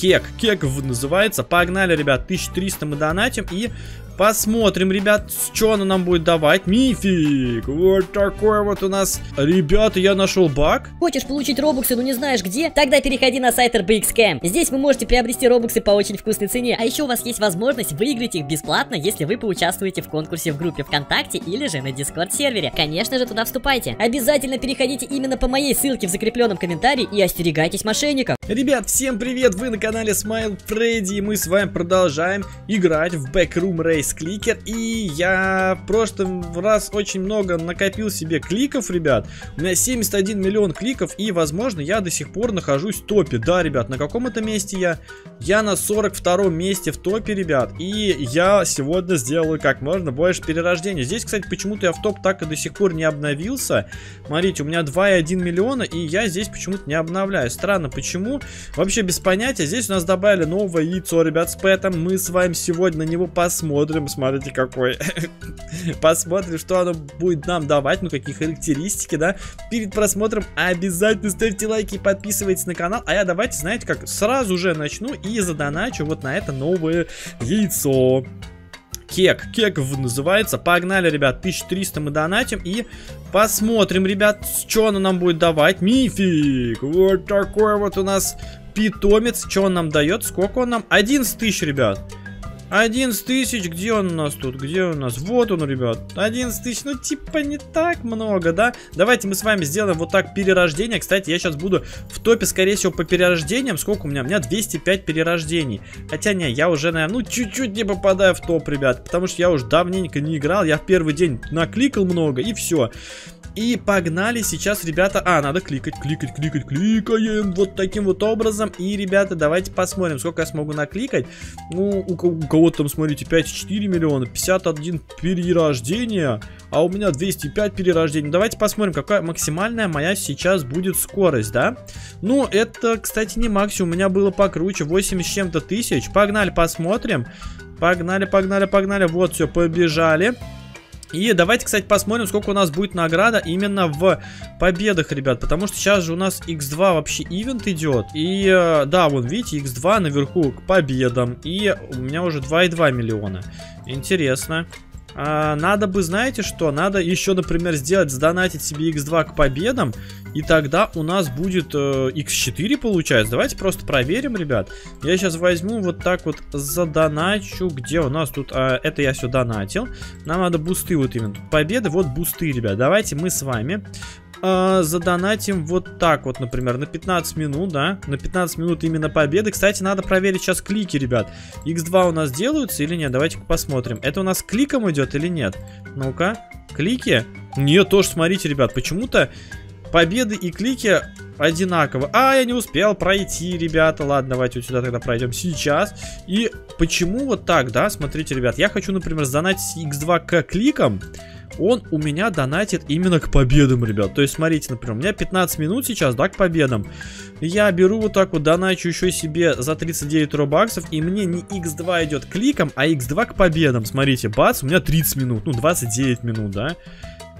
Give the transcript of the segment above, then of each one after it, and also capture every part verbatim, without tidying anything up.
Кек. Кек называется. Погнали, ребят. тысяча триста мы донатим и посмотрим, ребят, что она нам будет давать. Мифик. Вот такой вот у нас. Ребята, я нашел баг. Хочешь получить робоксы, но не знаешь где? Тогда переходи на сайт эр би икс кэм. Здесь вы можете приобрести робоксы по очень вкусной цене. А еще у вас есть возможность выиграть их бесплатно, если вы поучаствуете в конкурсе в группе ВКонтакте или же на Дискорд-сервере. Конечно же, туда вступайте. Обязательно переходите именно по моей ссылке в закрепленном комментарии и остерегайтесь мошенников. Ребят, всем привет! Вы на канале Smile Freddy, и мы с вами продолжаем играть в Backroom Race. Кликер, и я в прошлый раз очень много накопил себе кликов, ребят. У меня семьдесят один миллион кликов, и возможно я до сих пор нахожусь в топе. Да, ребят, на каком это месте я? Я на сорок втором месте в топе, ребят. И я сегодня сделаю как можно больше перерождений. Здесь, кстати, почему-то я в топ так и до сих пор не обновился. Смотрите, у меня два и один миллиона, и я здесь почему-то не обновляю. Странно, почему? Вообще без понятия. Здесь у нас добавили новое яйцо, ребят, с пэтом. Мы с вами сегодня на него посмотрим. Смотрите, какой. Посмотрим, что оно будет нам давать. Ну, какие характеристики, да. Перед просмотром обязательно ставьте лайки и подписывайтесь на канал. А я давайте, знаете как, сразу же начну и задоначу вот на это новое яйцо. Кек. Кек называется. Погнали, ребят. тысяча триста мы донатим и посмотрим, ребят, что оно нам будет давать. Мифик. Вот такой вот у нас питомец. Что он нам дает? Сколько он нам? одиннадцать тысяч, ребят. одиннадцать тысяч, где он у нас тут? Где он у нас? Вот он, ребят. одиннадцать тысяч, ну типа не так много, да? Давайте мы с вами сделаем вот так перерождение. Кстати, я сейчас буду в топе, скорее всего, по перерождениям. Сколько у меня? У меня двести пять перерождений. Хотя, не, я уже, наверное, ну чуть-чуть не попадаю в топ, ребят. Потому что я уже давненько не играл. Я в первый день накликал много и все. И погнали сейчас, ребята. А, надо кликать, кликать, кликать, кликаем. Вот таким вот образом. И, ребята, давайте посмотрим, сколько я смогу накликать. Ну, у кого-то там, смотрите, пять и четыре миллиона, пятьдесят один перерождение. А у меня двести пять перерождений. Давайте посмотрим, какая максимальная моя сейчас будет скорость, да? Ну, это, кстати, не максимум. У меня было покруче, восемьдесят с чем-то тысяч. Погнали, посмотрим. Погнали, погнали, погнали. Вот, все, побежали. И давайте, кстати, посмотрим, сколько у нас будет награда именно в победах, ребят. Потому что сейчас же у нас икс два вообще ивент идет. И да, вон, видите, икс два наверху к победам. И у меня уже два и два миллиона. Интересно. А, надо бы, знаете что, надо еще, например, сделать, сдонатить себе икс два к победам. И тогда у нас будет э, икс четыре получается. Давайте просто проверим, ребят. Я сейчас возьму вот так вот задоначу. Где у нас тут? Э, это я все донатил. Нам надо бусты вот именно. Победы, вот бусты, ребят. Давайте мы с вами э, задонатим вот так вот, например, на пятнадцать минут, да? На пятнадцать минут именно победы. Кстати, надо проверить сейчас клики, ребят. икс два у нас делаются или нет? Давайте-ка посмотрим. Это у нас кликом идет или нет? Ну-ка, клики. Нет, тоже смотрите, ребят, почему-то победы и клики одинаково. А, я не успел пройти, ребята. Ладно, давайте вот сюда тогда пройдем сейчас. И почему вот так, да? Смотрите, ребят, я хочу, например, сдонатить икс два к кликам. Он у меня донатит именно к победам, ребят. То есть, смотрите, например, у меня пятнадцать минут сейчас, да, к победам. Я беру вот так вот, доначу еще себе за тридцать девять робаксов. И мне не икс два идет кликом, а икс два к победам. Смотрите, бац, у меня тридцать минут. Ну, двадцать девять минут, да.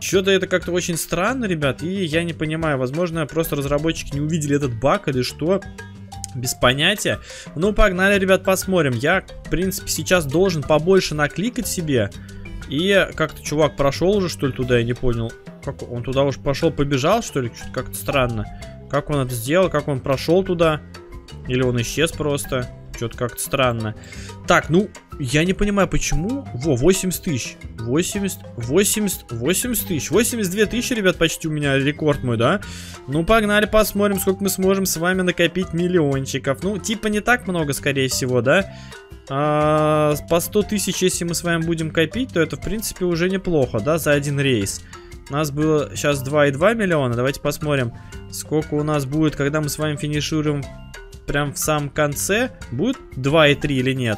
Что-то это как-то очень странно, ребят, и я не понимаю, возможно, просто разработчики не увидели этот баг или что, без понятия. Ну, погнали, ребят, посмотрим. Я, в принципе, сейчас должен побольше накликать себе. И как-то чувак прошел уже, что ли, туда, я не понял. Как он туда уж пошел, побежал, что ли? Что-то как-то странно. Как он это сделал, как он прошел туда? Или он исчез просто? Что-то как-то странно. Так, ну, я не понимаю, почему. Во, восемьдесят тысяч. восемьдесят, восемьдесят, восемьдесят тысяч. восемьдесят две тысячи, ребят, почти у меня рекорд мой, да? Ну, погнали, посмотрим, сколько мы сможем с вами накопить миллиончиков. Ну, типа не так много, скорее всего, да? А, по сто тысяч, если мы с вами будем копить, то это, в принципе, уже неплохо, да, за один рейс. У нас было сейчас два и два миллиона. Давайте посмотрим, сколько у нас будет, когда мы с вами финишируем прям в самом конце. Будет два и три или нет?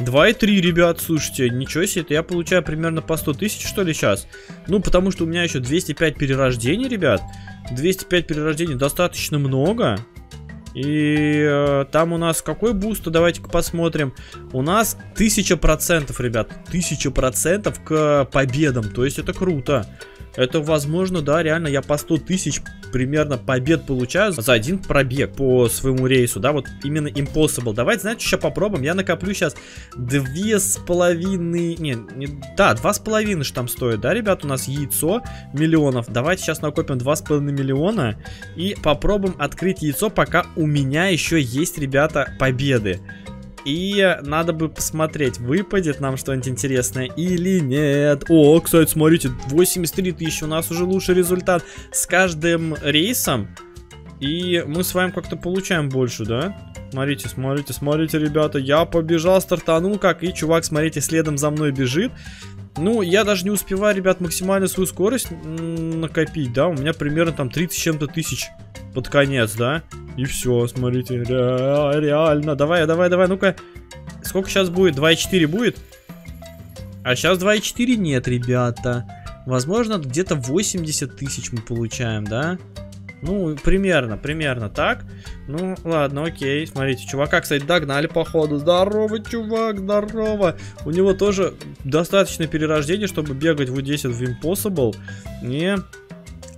два и три, ребят, слушайте, ничего себе, это я получаю примерно по сто тысяч, что ли, сейчас? Ну, потому что у меня еще двести пять перерождений, ребят. двести пять перерождений достаточно много. И э, там у нас какой буст? Давайте-ка посмотрим. У нас тысяча процентов, ребят. тысяча процентов к победам, то есть это круто. это возможно, да, реально я по сто тысяч примерно побед получаю за один пробег по своему рейсу, да, вот именно Impossible. Давайте, знаете, еще попробуем, я накоплю сейчас две с половиной, не, не, да, два с половиной же там стоит, да, ребят, у нас яйцо миллионов. Давайте сейчас накопим два с половиной миллиона и попробуем открыть яйцо, пока у меня еще есть, ребята, победы. И надо бы посмотреть, выпадет нам что-нибудь интересное или нет. О, кстати, смотрите, восемьдесят три тысячи, у нас уже лучший результат с каждым рейсом. И мы с вами как-то получаем больше, да? Смотрите, смотрите, смотрите, ребята, я побежал, стартанул как, и чувак, смотрите, следом за мной бежит. Ну, я даже не успеваю, ребят, максимально свою скорость накопить, да? У меня примерно там тридцать с чем-то тысяч под конец, да? И все, смотрите, ре реально. Давай, давай, давай, ну-ка. Сколько сейчас будет? два и четыре будет? А сейчас два и четыре нет, ребята. Возможно, где-то восемьдесят тысяч мы получаем, да? Ну, примерно, примерно так. Ну, ладно, окей. Смотрите, чувака, кстати, догнали, походу. Здорово, чувак, здорово. У него тоже достаточно перерождения, чтобы бегать в десять в Impossible. Не...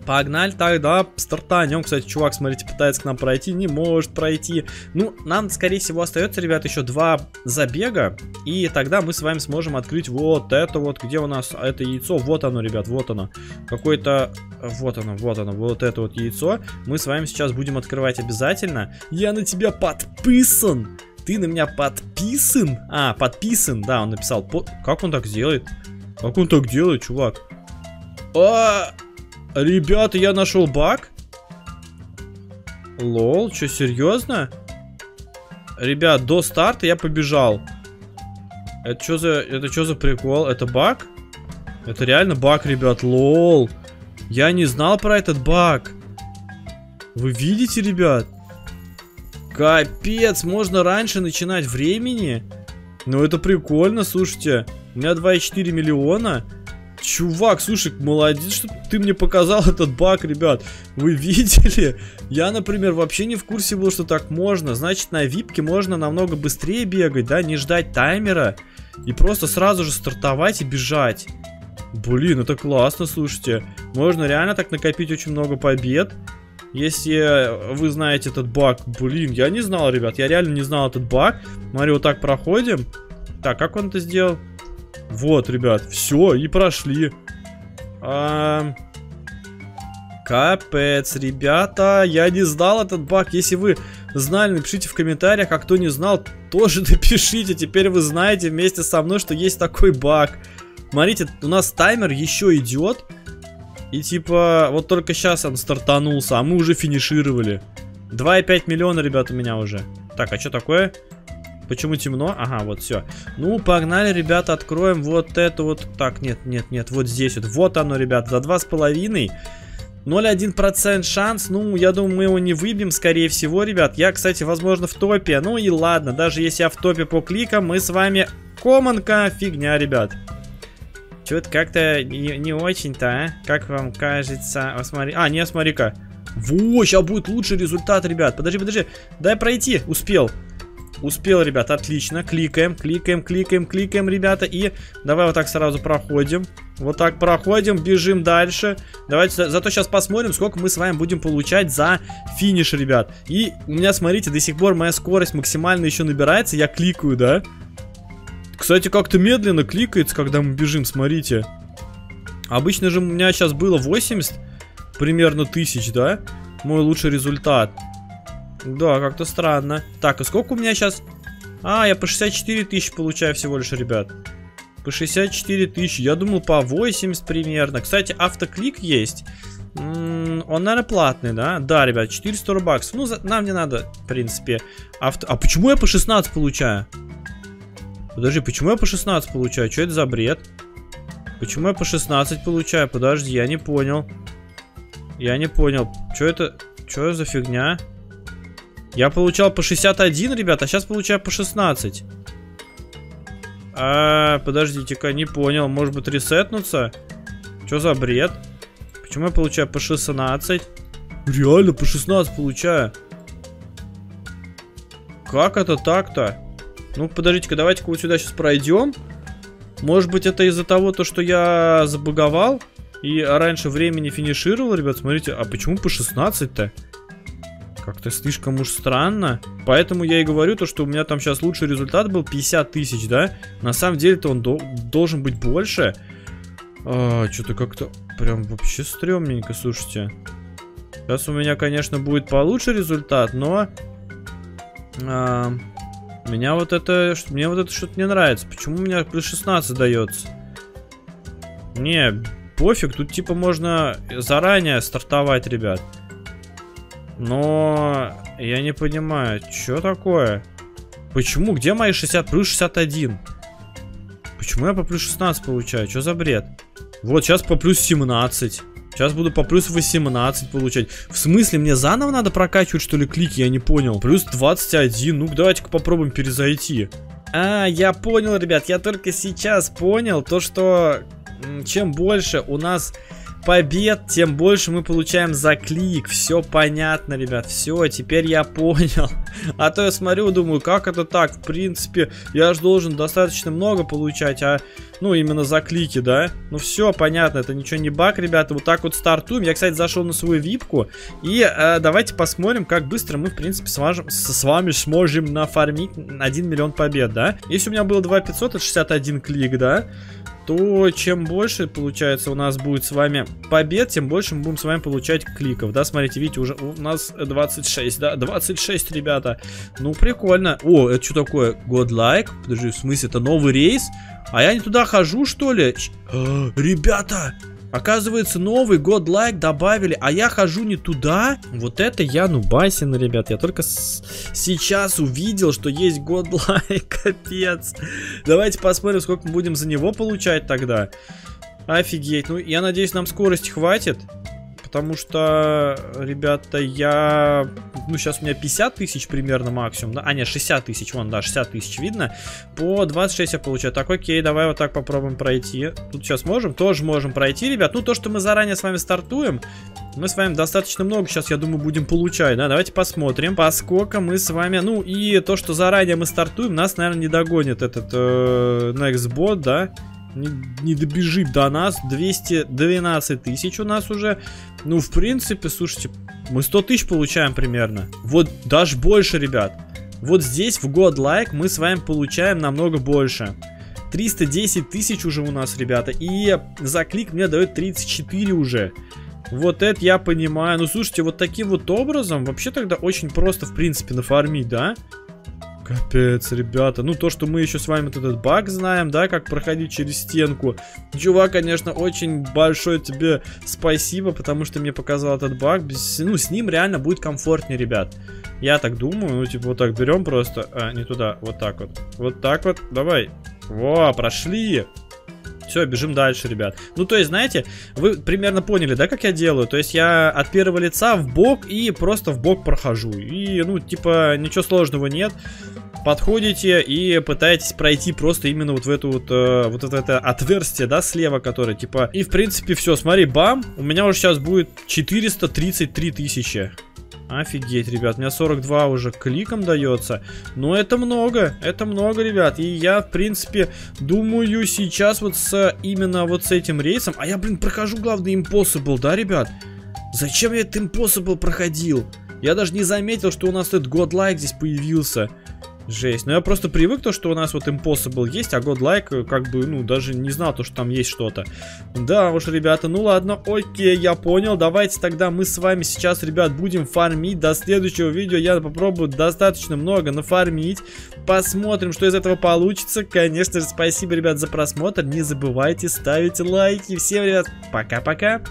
Погнали тогда, стартанем. Кстати, чувак, смотрите, пытается к нам пройти, не может пройти. Ну, нам, скорее всего, остается, ребят, еще два забега. И тогда мы с вами сможем открыть вот это вот, где у нас это яйцо. Вот оно, ребят, вот оно. Какое-то... Вот оно, вот оно, вот это вот яйцо. Мы с вами сейчас будем открывать обязательно. Я на тебя подписан. Ты на меня подписан? А, подписан, да, он написал. По... Как он так делает? Как он так делает, чувак? А... Ребята, я нашел баг. Лол, что, серьезно? Ребят, до старта я побежал. Это что за, это что за прикол? Это баг? Это реально баг, ребят, лол. Я не знал про этот баг. Вы видите, ребят? Капец, можно раньше начинать времени? Ну это прикольно, слушайте. У меня два и четыре миллиона. Чувак, слушай, молодец, что ты мне показал этот баг, ребят. Вы видели? Я, например, вообще не в курсе был, что так можно. Значит, на випке можно намного быстрее бегать, да, не ждать таймера. И просто сразу же стартовать и бежать. Блин, это классно, слушайте. Можно реально так накопить очень много побед. Если вы знаете этот баг. Блин, я не знал, ребят, я реально не знал этот баг. Смотри, вот так проходим. Так, как он это сделал? Вот, ребят, все, и прошли. А... Капец, ребята, я не знал этот баг. Если вы знали, напишите в комментариях, а кто не знал, тоже напишите. Теперь вы знаете вместе со мной, что есть такой баг. Смотрите, у нас таймер еще идет. И типа, вот только сейчас он стартанулся, а мы уже финишировали. два и пять миллиона, ребят, у меня уже. Так, а что такое? Почему темно? Ага, вот все. Ну, погнали, ребята, откроем вот это вот. Так, нет, нет, нет, вот здесь вот. Вот оно, ребят, за два с половиной. ноль целых одна десятая процента шанс. Ну, я думаю, мы его не выбьем, скорее всего, ребят. Я, кстати, возможно, в топе. Ну и ладно, даже если я в топе по кликам, мы с вами... Комонка, фигня, ребят. Чё-то как-то не, не очень-то, а? Как вам кажется? А, смотри... а не, смотри-ка. Во, сейчас будет лучший результат, ребят. Подожди, подожди. Дай пройти. Успел. Успел, ребят, отлично. Кликаем, кликаем, кликаем, кликаем, ребята. И давай вот так сразу проходим. Вот так проходим, бежим дальше. Давайте, зато сейчас посмотрим, сколько мы с вами будем получать за финиш, ребят. И у меня, смотрите, до сих пор моя скорость максимально еще набирается. Я кликаю, да? Кстати, как-то медленно кликается, когда мы бежим, смотрите. Обычно же у меня сейчас было восемьдесят, примерно тысяч, да? Мой лучший результат. Да, как-то странно. Так, а сколько у меня сейчас? А, я по шестьдесят четыре тысячи получаю всего лишь, ребят. По шестьдесят четыре тысячи. Я думал, по восемьдесят примерно. Кстати, автоклик есть. М-м, он, наверное, платный, да? Да, ребят, четыреста баксов. Ну, за... нам не надо, в принципе. Авто... А почему я по шестнадцать получаю? Подожди, почему я по шестнадцать получаю? Что это за бред? Почему я по шестнадцать получаю? Подожди, я не понял. Я не понял. Что это? Что за фигня? Я получал по шестьдесят один, ребят, а сейчас получаю по шестнадцать. А, подождите-ка, не понял. Может быть, ресетнуться? Что за бред? Почему я получаю по шестнадцать? Реально, по шестнадцать получаю. Как это так-то? Ну, подождите-ка, давайте-ка вот сюда сейчас пройдем. Может быть, это из-за того, то, что я забаговал? и раньше времени финишировал, ребят, смотрите, а почему по шестнадцать-то? Как-то слишком уж странно. Поэтому я и говорю то, что у меня там сейчас лучший результат был пятьдесят тысяч, да? На самом деле-то он до должен быть больше. А, что-то как-то прям вообще стрёмненько, слушайте. Сейчас у меня, конечно, будет получше результат, но... А, меня вот это... Мне вот это что-то не нравится. Почему у меня плюс шестнадцать дается? Не, пофиг. Тут типа можно заранее стартовать, ребят. Но я не понимаю, что такое? Почему? Где мои шестьдесят? Плюс шестьдесят один. Почему я по плюс шестнадцать получаю? Что за бред? Вот сейчас по плюс семнадцать. Сейчас буду по плюс восемнадцать получать. В смысле, мне заново надо прокачивать, что ли, клики? Я не понял. Плюс двадцать один. Ну-ка, давайте-ка попробуем перезайти. А, я понял, ребят. Я только сейчас понял то, что чем больше у нас... побед, тем больше мы получаем за клик. Все понятно, ребят. Все, теперь я понял. А то я смотрю, думаю, как это так? В принципе, я же должен достаточно много получать, а ну, именно за клики, да? Ну, все понятно, это ничего не баг, ребята. Вот так вот стартуем. Я, кстати, зашел на свою випку. И э, давайте посмотрим, как быстро мы, в принципе, с вами, с вами сможем нафармить один миллион побед, да? Если у меня было два пятьсот, это шестьдесят один клик, да? То чем больше, получается, у нас будет с вами побед, тем больше мы будем с вами получать кликов, да, смотрите, видите, уже у нас двадцать шесть, да, двадцать шесть, ребята, ну, прикольно. О, это что такое? Godlike? Подожди, в смысле, это новый рейс? А я не туда хожу, что ли? А, ребята, оказывается, новый Godlike добавили, а я хожу не туда? Вот это я нубасин, ребят, я только сейчас увидел, что есть Godlike, капец. Давайте посмотрим, сколько мы будем за него получать тогда. Офигеть, ну я надеюсь, нам скорости хватит, потому что, ребята, я... Ну, сейчас у меня пятьдесят тысяч примерно максимум, да? А, нет, шестьдесят тысяч, вон, да, шестьдесят тысяч видно. По двадцать шесть я получаю. Так, окей, давай вот так попробуем пройти. Тут сейчас можем? Тоже можем пройти, ребят. Ну, то, что мы заранее с вами стартуем, мы с вами достаточно много сейчас, я думаю, будем получать, да? Давайте посмотрим, поскольку мы с вами... Ну, и то, что заранее мы стартуем, нас, наверное, не догонит этот э, NextBot, да? Не, не добежит до нас. Двести двенадцать тысяч у нас уже. Ну, в принципе, слушайте, мы сто тысяч получаем примерно. Вот даже больше, ребят. Вот здесь в Godlike мы с вами получаем намного больше. Триста десять тысяч уже у нас, ребята. И за клик мне дают тридцать четыре уже. Вот это я понимаю. Ну, слушайте, вот таким вот образом вообще тогда очень просто, в принципе, нафармить, да? Капец, ребята. Ну, то, что мы еще с вами вот этот баг знаем, да, как проходить через стенку. Чувак, конечно, очень большое тебе спасибо, потому что мне показал этот баг. Без... Ну, с ним реально будет комфортнее, ребят. Я так думаю. Ну, типа, вот так берем просто. А, не туда. Вот так вот. Вот так вот. Давай. Во, прошли. Все, бежим дальше, ребят. Ну, то есть, знаете, вы примерно поняли, да, как я делаю? То есть, я от первого лица в бок и просто в бок прохожу. И, ну, типа, ничего сложного нет. Подходите и пытаетесь пройти просто именно вот в эту вот, э, вот это отверстие, да, слева, которое, типа... И, в принципе, все, смотри, бам, у меня уже сейчас будет четыреста тридцать три тысячи. Офигеть, ребят, у меня сорок два уже кликом дается. Но это много, это много, ребят. И я, в принципе, думаю, сейчас вот с именно вот с этим рейсом... А я, блин, прохожу, главное, Impossible, да, ребят? Зачем я этот Impossible проходил? Я даже не заметил, что у нас этот Godlike здесь появился. Жесть, но я просто привык то, что у нас вот Impossible есть, а Godlike как бы, ну, даже не знал то, что там есть что-то. Да уж, ребята, ну ладно, окей, я понял. Давайте тогда мы с вами сейчас, ребят, будем фармить. До следующего видео я попробую достаточно много нафармить. Посмотрим, что из этого получится. Конечно же, спасибо, ребят, за просмотр. Не забывайте ставить лайки. Всем, ребят, пока-пока.